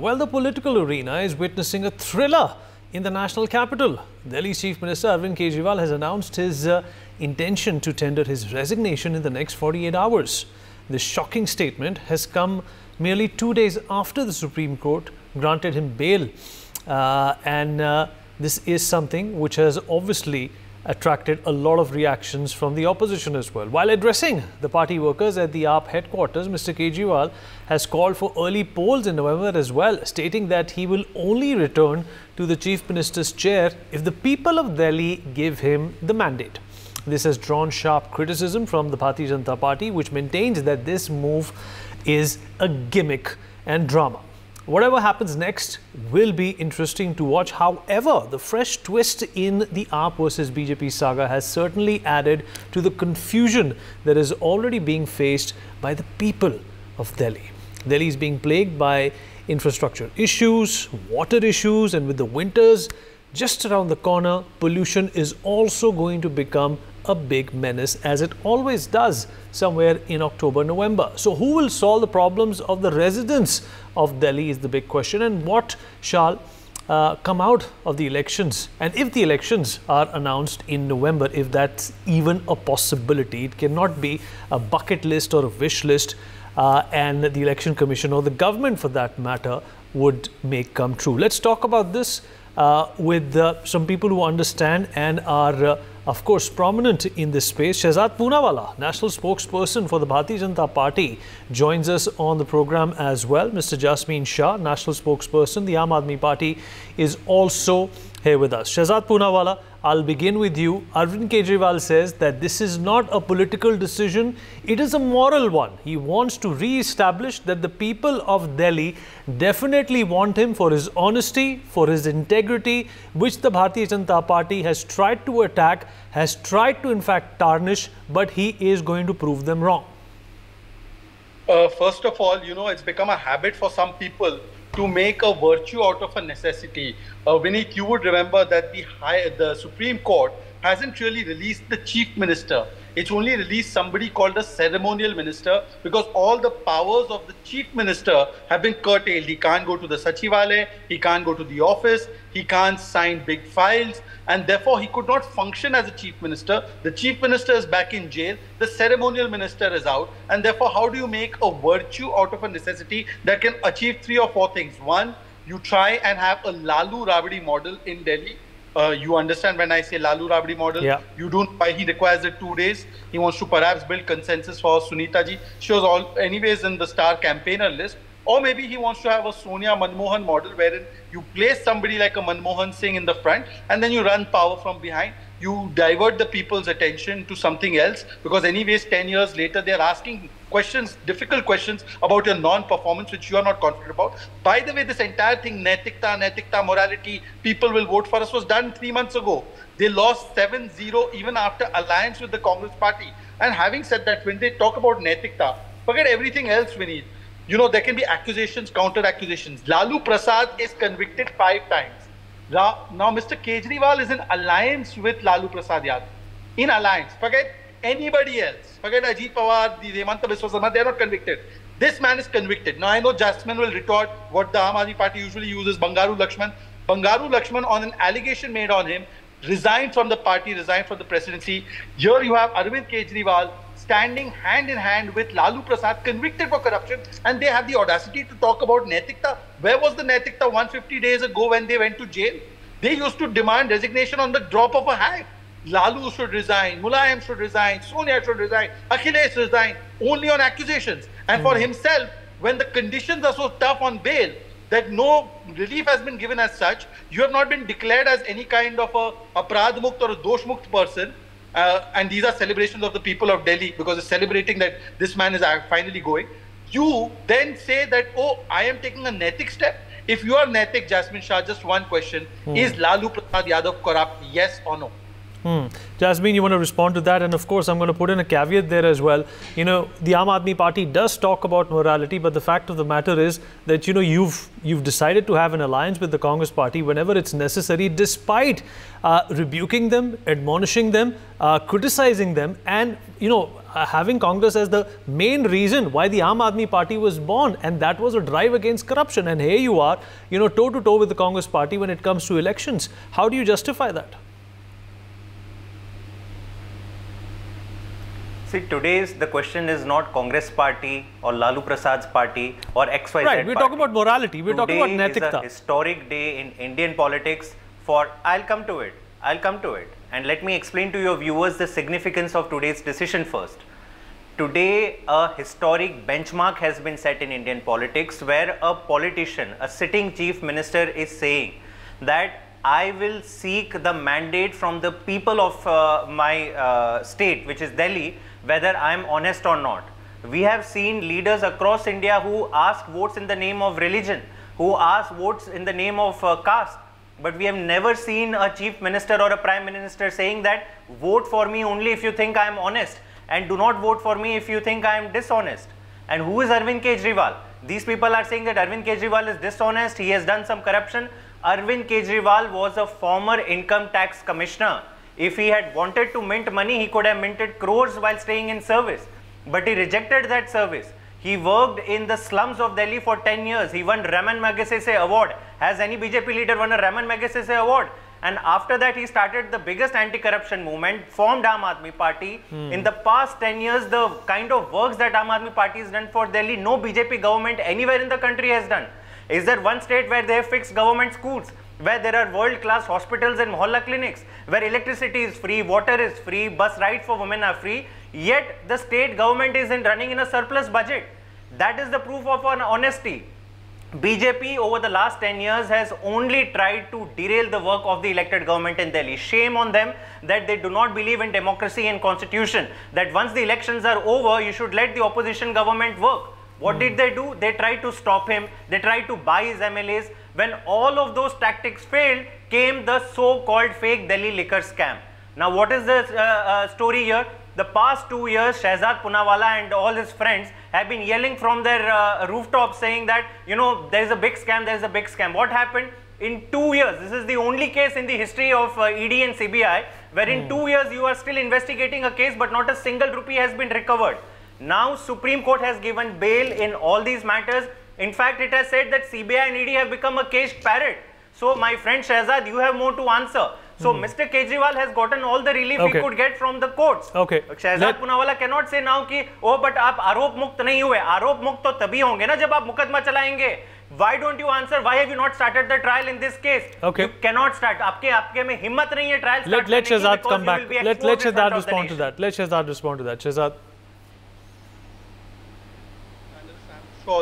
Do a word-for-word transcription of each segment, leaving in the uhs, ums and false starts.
Well, the political arena is witnessing a thriller in the national capital. Delhi Chief Minister Arvind Kejriwal has announced his uh, intention to tender his resignation in the next forty-eight hours. This shocking statement has come merely two days after the Supreme Court granted him bail. Uh, and uh, this is something which has obviously attracted a lot of reactions from the opposition as well. While addressing the party workers at the A A P headquarters, Mister Kejriwal has called for early polls in November as well, stating that he will only return to the Chief Minister's chair if the people of Delhi give him the mandate. This has drawn sharp criticism from the Bharatiya Janata Party, which maintains that this move is a gimmick and drama. Whatever happens next will be interesting to watch. However, the fresh twist in the A A P versus B J P saga has certainly added to the confusion that is already being faced by the people of Delhi. Delhi is being plagued by infrastructure issues, water issues, and with the winters just around the corner, pollution is also going to become a big menace, as it always does somewhere in October, November. So who will solve the problems of the residents of Delhi is the big question, and what shall uh, come out of the elections, and if the elections are announced in November, if that's even a possibility. It cannot be a bucket list or a wish list, uh, and the Election Commission or the government for that matter would make come true. Let's talk about this Uh, with uh, some people who understand and are, uh, of course, prominent in this space. Shehzad Poonawala, national spokesperson for the Bharatiya Janata Party, joins us on the program as well. Mister Jasmine Shah, national spokesperson, the Aam Aadmi Party, is also here with us. Shehzad Poonawala, I'll begin with you. Arvind Kejriwal says that this is not a political decision, it is a moral one. He wants to re-establish that the people of Delhi definitely want him for his honesty, for his integrity, which the Bharatiya Janata Party has tried to attack, has tried to in fact tarnish, but he is going to prove them wrong. Uh, first of all, you know, it's become a habit for some people to make a virtue out of a necessity. Uh, Vineet, you would remember that the, high, the Supreme Court hasn't really released the chief minister. It's only released somebody called the ceremonial minister, because all the powers of the chief minister have been curtailed. He can't go to the Sachivalaya, he can't go to the office, he can't sign big files, and therefore he could not function as a chief minister. The chief minister is back in jail, the ceremonial minister is out, and therefore how do you make a virtue out of a necessity that can achieve three or four things? One, you try and have a Lalu Rabdi model in Delhi. Uh, you understand when I say Lalu Rabdi model, yeah. You don't why he requires the two days. He wants to perhaps build consensus for Sunita ji. She was all, anyways in the star campaigner list. Or maybe he wants to have a Sonia Manmohan model, wherein you place somebody like a Manmohan Singh in the front and then you run power from behind. You divert the people's attention to something else, because anyways ten years later they are asking questions, difficult questions about your non-performance which you are not confident about. By the way, this entire thing, Naitikta, Naitikta, morality, people will vote for us, was done three months ago. They lost seven zero even after alliance with the Congress party. And having said that, when they talk about Naitikta, forget everything else, Vineet. You know, there can be accusations, counter-accusations. Lalu Prasad is convicted five times. Now, now, Mister Kejriwal is in alliance with Lalu Prasad Yadav. In alliance. Forget anybody else. Forget Ajit Pawar, the Hemant Soren, they are not convicted. This man is convicted. Now, I know Jasmine will retort what the Aam Aadmi Party usually uses, Bangaru Lakshman. Bangaru Lakshman, on an allegation made on him, resigned from the party, resigned from the presidency. Here you have Arvind Kejriwal standing hand in hand with Lalu Prasad, convicted for corruption, and they have the audacity to talk about Naitikta. Where was the Naitikta one hundred fifty days ago when they went to jail? They used to demand resignation on the drop of a hat. Lalu should resign, Mulayam should resign, Sonia should resign, Akhilesh resign, only on accusations. And for himself, when the conditions are so tough on bail, that no relief has been given as such, you have not been declared as any kind of a Aparadh-mukt or a Dosh-mukt person. Uh, and these are celebrations of the people of Delhi, because it's celebrating that this man is finally going. You then say that, oh, I am taking a Naitik step. If you are Naitik, Jasmine Shah, just one question. Hmm. Is Lalu Prasad Yadav corrupt? Yes or no? Hmm. Jasmine, you want to respond to that? And of course, I'm going to put in a caveat there as well. You know, the Aam Aadmi Party does talk about morality, but the fact of the matter is that, you know, you've you've decided to have an alliance with the Congress party whenever it's necessary, despite uh, rebuking them, admonishing them, uh, criticizing them. And, you know, uh, having Congress as the main reason why the Aam Aadmi Party was born, and that was a drive against corruption. And here you are, you know, toe to toe with the Congress Party when it comes to elections. How do you justify that? See, today's the question is not Congress Party or Lalu Prasad's party or X Y Z party. Right, we're talking about morality. We're talking about netikta. Today is a historic day in Indian politics for, I'll come to it, I'll come to it. And let me explain to your viewers the significance of today's decision first. Today, a historic benchmark has been set in Indian politics where a politician, a sitting chief minister is saying that I will seek the mandate from the people of uh, my uh, state, which is Delhi, whether I am honest or not. We have seen leaders across India who ask votes in the name of religion, who ask votes in the name of uh, caste. But we have never seen a chief minister or a prime minister saying that vote for me only if you think I am honest and do not vote for me if you think I am dishonest. And who is Arvind Kejriwal? These people are saying that Arvind Kejriwal is dishonest, he has done some corruption. Arvind Kejriwal was a former income tax commissioner. If he had wanted to mint money, he could have minted crores while staying in service. But he rejected that service. He worked in the slums of Delhi for ten years. He won Ramon Magsaysay Award. Has any B J P leader won a Ramon Magsaysay Award? And after that, he started the biggest anti-corruption movement, formed Aam Aadmi Party. Hmm. In the past ten years, the kind of works that Aam Aadmi Party has done for Delhi, no B J P government anywhere in the country has done. Is there one state where they have fixed government schools, where there are world-class hospitals and mohalla clinics, where electricity is free, water is free, bus rides for women are free, yet the state government is in running in a surplus budget? That is the proof of our honesty. B J P over the last ten years has only tried to derail the work of the elected government in Delhi. Shame on them that they do not believe in democracy and constitution, that once the elections are over, you should let the opposition government work. What did they do? They tried to stop him. They tried to buy his M L As. When all of those tactics failed, came the so-called fake Delhi liquor scam. Now, what is the uh, uh, story here? The past two years, Shehzad Poonawala and all his friends have been yelling from their uh, rooftops saying that, you know, there is a big scam, there is a big scam. What happened? In two years, this is the only case in the history of uh, E D and C B I, where in mm. two years you are still investigating a case, but not a single rupee has been recovered. Now, Supreme Court has given bail in all these matters. In fact, it has said that C B I and E D have become a caged parrot. So, my friend Shehzad, you have more to answer. So, mm. Mister Kejriwal has gotten all the relief okay. he could get from the courts. Okay. Shehzad Let... Poonawala cannot say now ki, oh, but aap aarop mukt nahi hue. Aarop mukt to tabhi honge na jab aap mukadma chalayenge. Why don't you answer? Why have you not started the trial in this case? Okay. You cannot start. Aapke aapke mein himmat nahi hai trial start. Let, let Shehzad come back. Let, let Shehzad respond to that. Let Shehzad respond to that. Shehzad.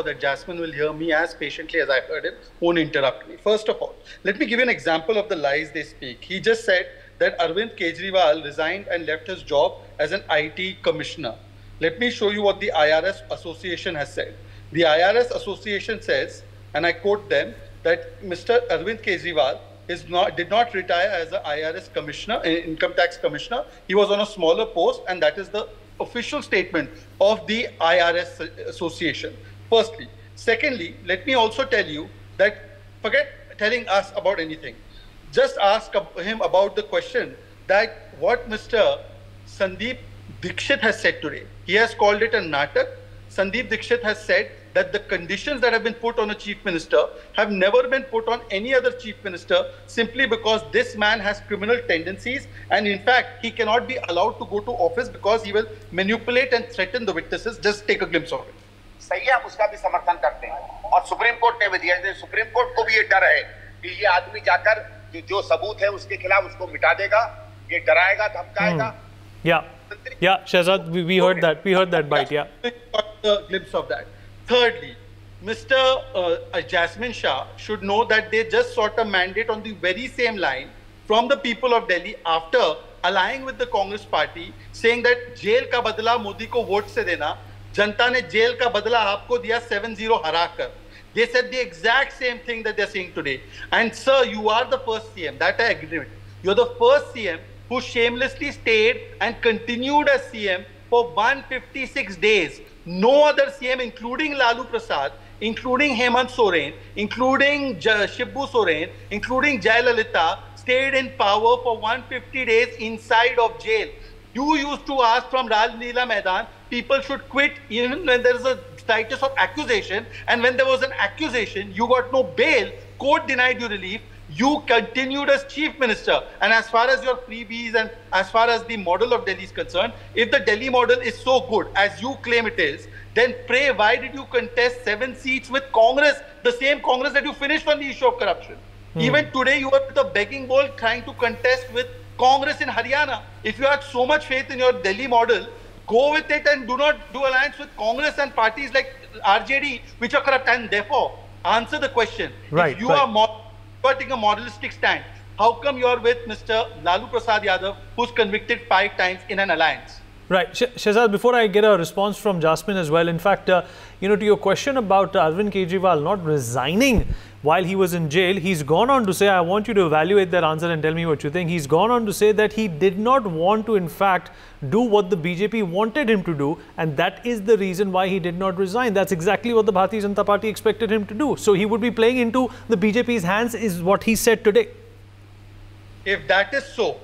That Jasmine will hear me as patiently as I heard him, won't interrupt me. First of all, let me give you an example of the lies they speak. He just said that Arvind Kejriwal resigned and left his job as an I T commissioner. Let me show you what the I R S Association has said. The I R S Association says, and I quote them, that Mister Arvind Kejriwal is not, did not retire as an I R S commissioner, income tax commissioner. He was on a smaller post, and that is the official statement of the I R S Association. Firstly. Secondly, let me also tell you that forget telling us about anything. Just ask him about the question that what Mister Sandeep Dikshit has said today. He has called it a natak. Sandeep Dikshit has said that the conditions that have been put on a chief minister have never been put on any other chief minister simply because this man has criminal tendencies, and in fact, he cannot be allowed to go to office because he will manipulate and threaten the witnesses. Just take a glimpse of it. सही है, आप उसका भी समर्थन करते हैं और supreme court ने भी दिया है। सुप्रीम कोर्ट को भी ये डर है कि ये आदमी जाकर जो सबूत है उसके खिलाफ उसको मिटा देगा, ये डराएगा, धमकाएगा। Yeah, yeah, Shehzad, we, we heard that, we heard that bite, yeah. A glimpse of that. Thirdly, Mister Uh, Jasmine Shah should know that they just sought a mandate on the very same line from the people of Delhi after allying with the Congress Party, saying that jail का बदला मोदी को vote से देना। जनता ने jail का बदला आपको दिया seven zero हराकर. They said the exact same thing that they're saying today. And sir, you are the first C M. That I agree with. You're the first C M who shamelessly stayed and continued as C M for one hundred fifty-six days. No other C M, including Lalu Prasad, including Hemant Soren, including Shibu Soren, including Jayalalithaa, stayed in power for one hundred fifty days inside of jail. You used to ask from Rajneela Maidan, people should quit even when there is a status of accusation. And when there was an accusation, you got no bail. Court denied you relief. You continued as chief minister. And as far as your freebies and as far as the model of Delhi is concerned, if the Delhi model is so good as you claim it is, then pray, why did you contest seven seats with Congress, the same Congress that you finished on the issue of corruption? Hmm. Even today, you are with a begging bowl trying to contest with Congress in Haryana. If you had so much faith in your Delhi model, go with it and do not do alliance with Congress and parties like R J D, which are corrupt. And therefore, answer the question. Right, if you right. are taking a moralistic stand, how come you're with Mister Lalu Prasad Yadav, who's convicted five times in an alliance? Right. Shehzad, before I get a response from Jasmine as well, in fact, uh, you know, to your question about uh, Arvind Kejriwal not resigning while he was in jail, he's gone on to say, I want you to evaluate that answer and tell me what you think. He's gone on to say that he did not want to, in fact, do what the B J P wanted him to do. And that is the reason why he did not resign. That's exactly what the Bharatiya Janata Party expected him to do. So he would be playing into the B J P's hands is what he said today. If that is so,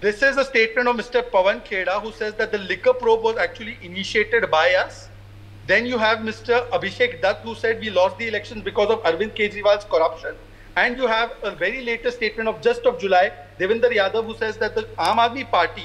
this is a statement of Mister Pawan Kheda, who says that the liquor probe was actually initiated by us. Then you have Mister Abhishek Dutt, who said we lost the election because of Arvind Kejriwal's corruption. And you have a very latest statement of just of July, Devinder Yadav, who says that the Aam Aadmi Party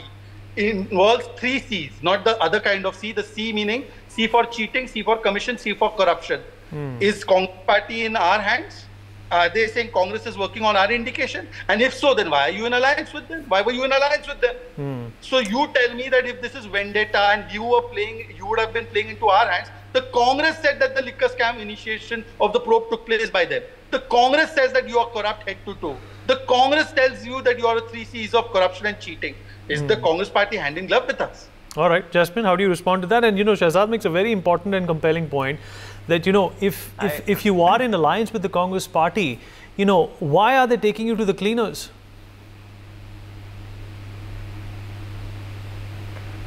involves three C's, not the other kind of C. The C meaning C for cheating, C for commission, C for corruption. Hmm. Is Congress Party in our hands? Are they saying Congress is working on our indication? And if so, then why are you in alliance with them? Why were you in alliance with them? Mm. So you tell me that if this is vendetta and you were playing, you would have been playing into our hands. The Congress said that the liquor scam initiation of the probe took place by them. The Congress says that you are corrupt head to toe. The Congress tells you that you are the three C's of corruption and cheating. Is mm. the Congress party hand in glove with us? All right, Jasmine, how do you respond to that? And, you know, Shehzad makes a very important and compelling point that, you know, if, if, if you are in alliance with the Congress party, you know, why are they taking you to the cleaners?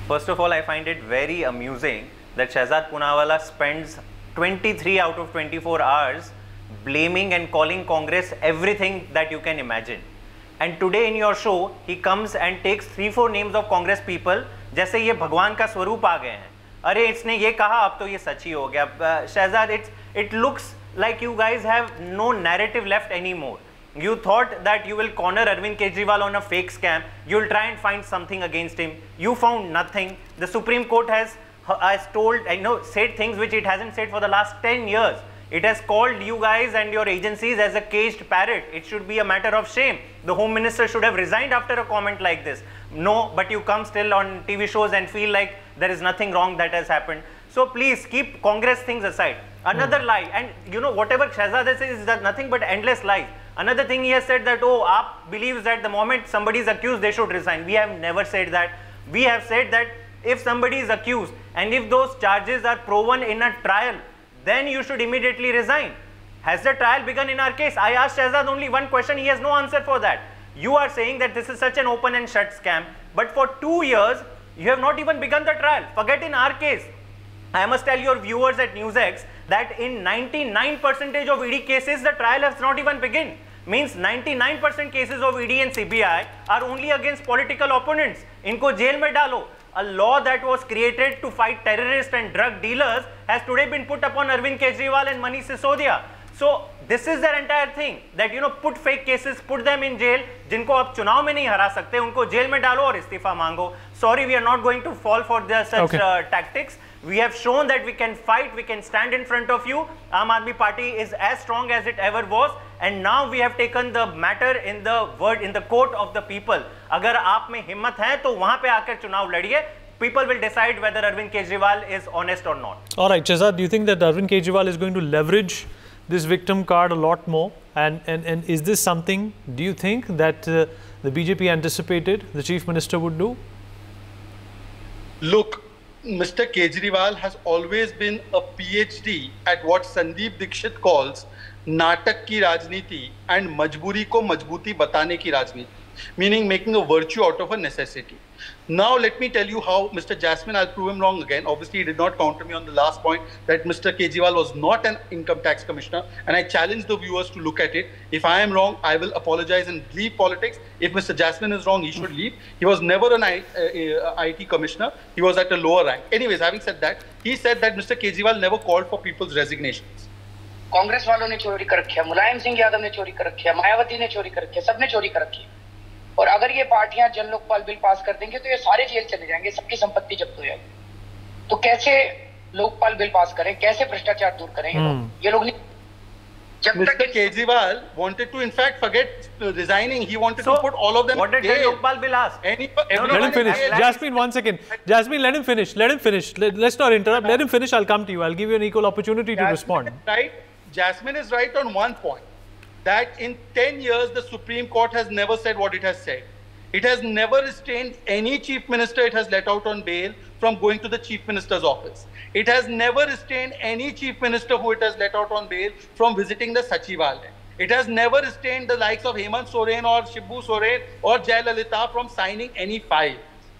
First of all, I find it very amusing that Shehzad Poonawala spends twenty-three out of twenty-four hours blaming and calling Congress everything that you can imagine. And today in your show, he comes and takes three, four names of Congress people. जैसे ये भगवान का स्वरूप आ गए हैं, अरे इसने ये कहा अब तो ये सच ही हो गया. Shehzad, it's it looks like you guys have no narrative left anymore. You thought that you will corner Arvind Kejriwal on a fake scam. You will try and find something against him. You found nothing. The Supreme Court has has told, I know, said things which it hasn't said for the last ten years. It has called you guys and your agencies as a caged parrot. It should be a matter of shame. The Home Minister should have resigned after a comment like this. No, but you come still on T V shows and feel like there is nothing wrong that has happened. So please keep Congress things aside. Another mm. lie, and you know, whatever Shehzad says is that nothing but endless lies. Another thing he has said that, oh, Aap believes that the moment somebody is accused, they should resign. We have never said that. We have said that if somebody is accused and if those charges are proven in a trial, then you should immediately resign. Has the trial begun in our case? I asked Shehzad only one question. He has no answer for that. You are saying that this is such an open and shut scam. But for two years, you have not even begun the trial. Forget in our case. I must tell your viewers at NewsX that in ninety-nine percent of E D cases, the trial has not even begun. Means ninety-nine percent cases of E D and C B I are only against political opponents. Inko jail mein dalo. A law that was created to fight terrorists and drug dealers has today been put upon Arvind Kejriwal and Manish Sisodia. So this is their entire thing, that, you know, put fake cases, put them in jail. Jinko ab chunav mein nahi hara sakte, unko jail mein dalo aur istifa mango. Sorry, we are not going to fall for the, such okay. uh, tactics. We have shown that we can fight, we can stand in front of you. Aam Aadmi Party is as strong as it ever was, and now we have taken the matter in the word, in the court of the people. Agar aap mein himmat hai, to wahan pe aakar chunav ladiye. People will decide whether Arvind Kejriwal is honest or not. All right, Shehzad, do you think that Arvind Kejriwal is going to leverage this victim card a lot more, and, and, and is this something, do you think, that uh, the B J P anticipated the Chief Minister would do? Look, Mister Kejriwal has always been a PhD at what Sandeep Dikshit calls Natak ki Rajniti and Majburi ko Majbuti Batane ki Rajniti. meaning making a virtue out of a necessity. Now let me tell you how Mister Jasmine, I'll prove him wrong again. Obviously, he did not counter me on the last point that Mister Kejriwal was not an income tax commissioner, and I challenge the viewers to look at it. If I am wrong, I will apologize and leave politics. If Mister Jasmine is wrong, he should leave. He was never an I T commissioner. He was at a lower rank. Anyways, having said that, he said that Mister Kejriwal never called for people's resignations. Congress वालों ने चोरी कर रखी है, मुलायम सिंह यादव ने चोरी कर रखी है, मायावती ने चोरी कर रखी है, सबने चोरी कर रखी है। और अगर ये पार्टियां जन लोकपाल बिल पास कर देंगे तो ये सारे जेल चले जाएंगे, सबकी संपत्ति जब्त हो जाएगी। तो कैसे लोकपाल बिल पास करें, कैसे भ्रष्टाचार दूर करें? hmm. ये लोग जब तक Kejriwal wanted to in fact forget resigning, he wanted so to put all of them. What did Jan Lokpal Bill ask? Any, no, no, let him finish. Jasmine, one second. Jasmine, let him finish. Let him finish. Let, let's not interrupt. Let him finish. I'll come to you. I'll give you an equal opportunity Jasmine to respond. Right. Jasmine is right on one point, that in ten years the Supreme Court has never said what it has said. It has never restrained any chief minister it has let out on bail from going to the chief minister's office. It has never restrained any chief minister who it has let out on bail from visiting the Sachivalaya. It has never restrained the likes of Hemant Soren or Shibu Soren or Jayalalithaa from signing any file.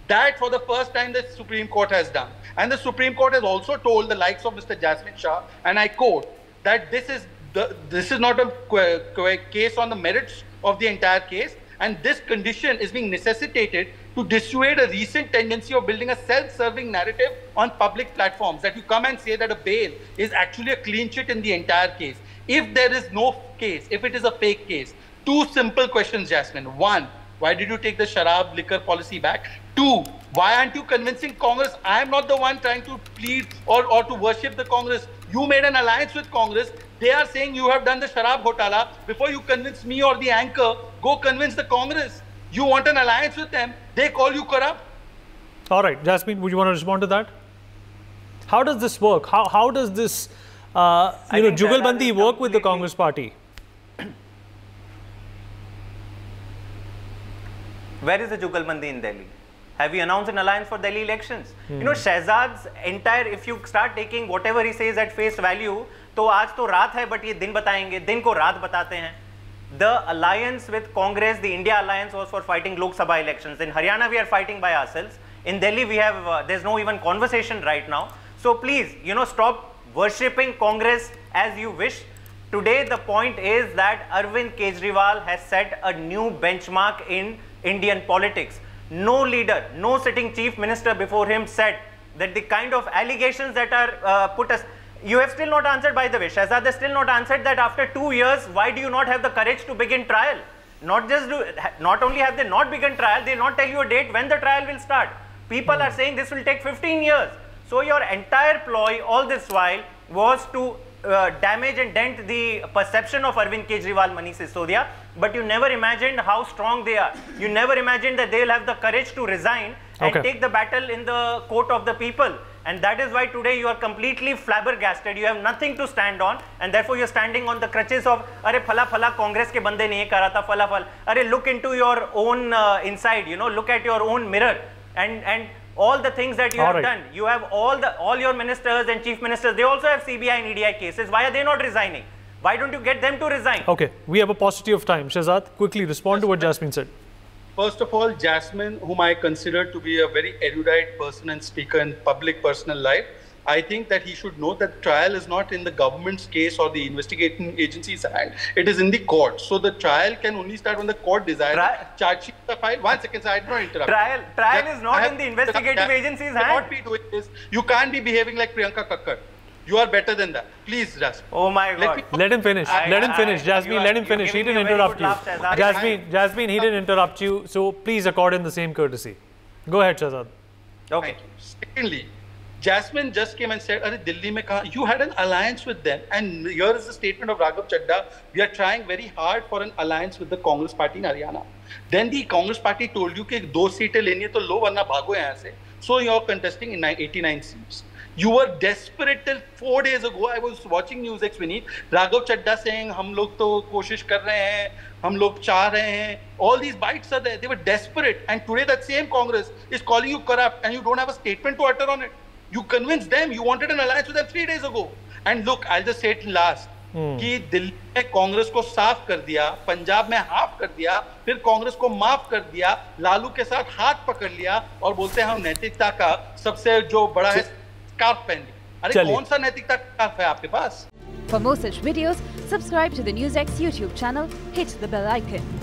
That for the first time the Supreme Court has done. And the Supreme Court has also told the likes of Mister Jasmine Shah, and I quote, that this is the, this is not a qu qu case on the merits of the entire case, and this condition is being necessitated to dissuade a recent tendency of building a self-serving narrative on public platforms, that you come and say that a bail is actually a clean sheet in the entire case. If there is no case, if it is a fake case, two simple questions, Jasmine. One, why did you take the sharab liquor policy back? Two, why aren't you convincing Congress? I am not the one trying to plead or, or to worship the Congress. You made an alliance with Congress. They are saying you have done the sharab ghotala. Before you convince me or the anchor, go convince the Congress. You want an alliance with them. They call you corrupt. All right, Jasmine, would you want to respond to that? How does this work? How, how does this uh, you know, jugalbandi work with the Congress party? Where is the jugalbandi in Delhi? Have you announced an alliance for Delhi elections? Hmm. You know, Shehzad's entire, if you start taking whatever he says at face value, तो आज तो रात है, but ये दिन बताएंगे, दिन को रात बताते हैं. The alliance with Congress, the India alliance, was for fighting Lok Sabha elections. In Haryana, we are fighting by ourselves. In Delhi, we have uh, there's no even conversation right now. So please, you know, stop worshipping Congress as you wish. Today, the point is that Arvind Kejriwal has set a new benchmark in Indian politics. No leader, no sitting chief minister before him said that the kind of allegations that are uh, put as... You have still not answered, by the way, Shehzad has still not answered that after two years, why do you not have the courage to begin trial? Not just do, not only have they not begun trial, they will not tell you a date when the trial will start. People mm. are saying this will take fifteen years. So your entire ploy all this while was to uh, damage and dent the perception of Arvind Kejriwal, Manish Sisodia, but you never imagined how strong they are. You never imagined that they will have the courage to resign and okay. take the battle in the court of the people. And that is why today you are completely flabbergasted. You have nothing to stand on, and therefore you are standing on the crutches of "Arey phala phala Congress ke bande ne ye kara tha phala phala." Arey look into your own uh, inside. You know, look at your own mirror, and and all the things that you all have right. done. You have all the all your ministers and chief ministers. They also have C B I and E D I cases. Why are they not resigning? Why don't you get them to resign? Okay, we have a paucity of time. Shehzad, quickly respond to what Jasmine said. First of all, Jasmine, whom I consider to be a very erudite person and speaker in public personal life, I think that he should know that trial is not in the government's case or the investigating agency's hand. It is in the court. So the trial can only start when the court desires. Charge sheet the file. One second, sir, I did not interrupt. Trial, trial yeah, is not have, in the investigative yeah, agency's hand. Cannot be doing this. You can't be behaving like Priyanka Kakkar. You are better than that. Please, Jasmine. Oh my God. Let, me... let him finish. I, let him finish. I, Jasmine, are, let him finish. He didn't interrupt you. Laugh, Jasmine, I, Jasmine, he didn't interrupt you. So please accord him the same courtesy. Go ahead, Shehzad. Okay. Secondly, Jasmine just came and said, "Arey Delhi mein kaha?" You had an alliance with them. And here is the statement of Raghav Chadha. We are trying very hard for an alliance with the Congress party in Haryana. Then the Congress party told you that two seats leni hai to lo varna bhago yahan se. So you are contesting in eighty-nine seats. You were desperate till four days ago. I was watching NewsX, Vineet. Raghav Chadda saying, "Hum log to koshish kar rahe hain, hum log chaah rahe hain." All these bites are there. They were desperate. And today that same Congress is calling you corrupt and you don't have a statement to utter on it. You convinced them. You wanted an alliance with them three days ago. And look, I'll just say it last. कि दिल्ली में कांग्रेस को साफ कर दिया, पंजाब में half कर दिया, फिर कांग्रेस को माफ कर दिया, लालू के साथ हाथ पकड़ लिया और बोलते हैं हम नैतिकता का सबसे जो बड़ा है स्कार्फ पहन लिया। अरे कौन सा नैतिकता का स्कार्फ है आपके पास? For more such videos, subscribe to the NewsX YouTube channel, hit the bell icon.